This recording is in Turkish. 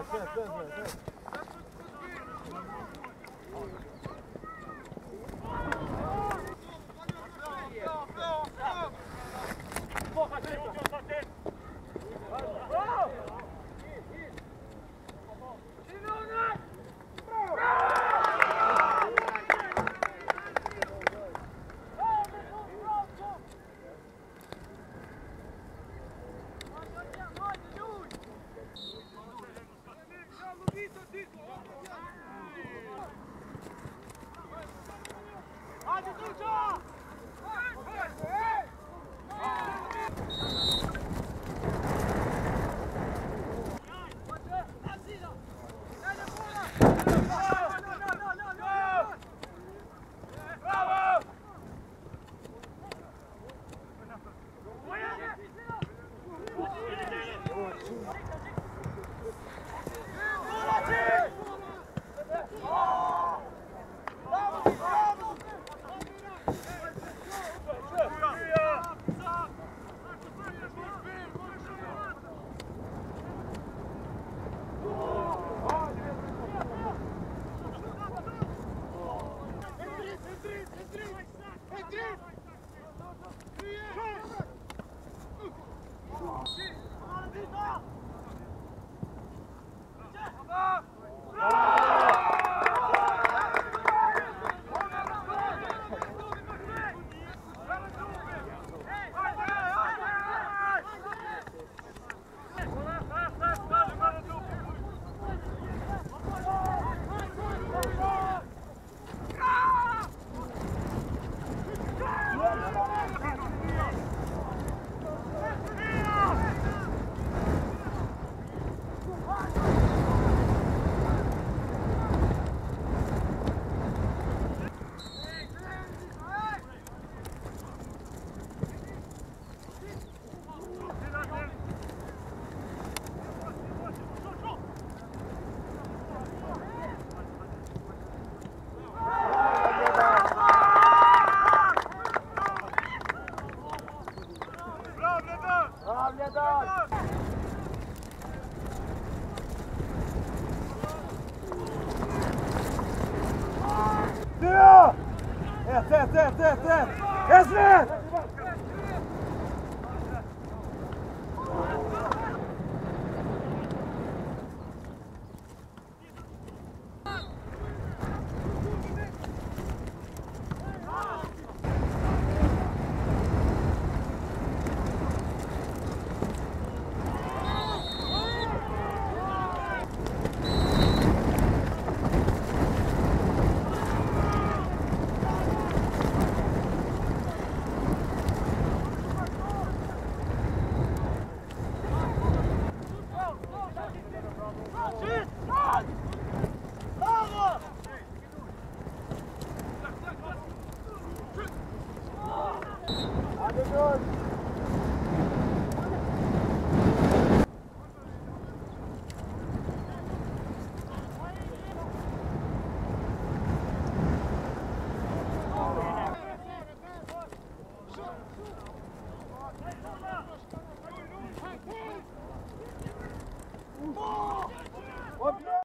对。 Good.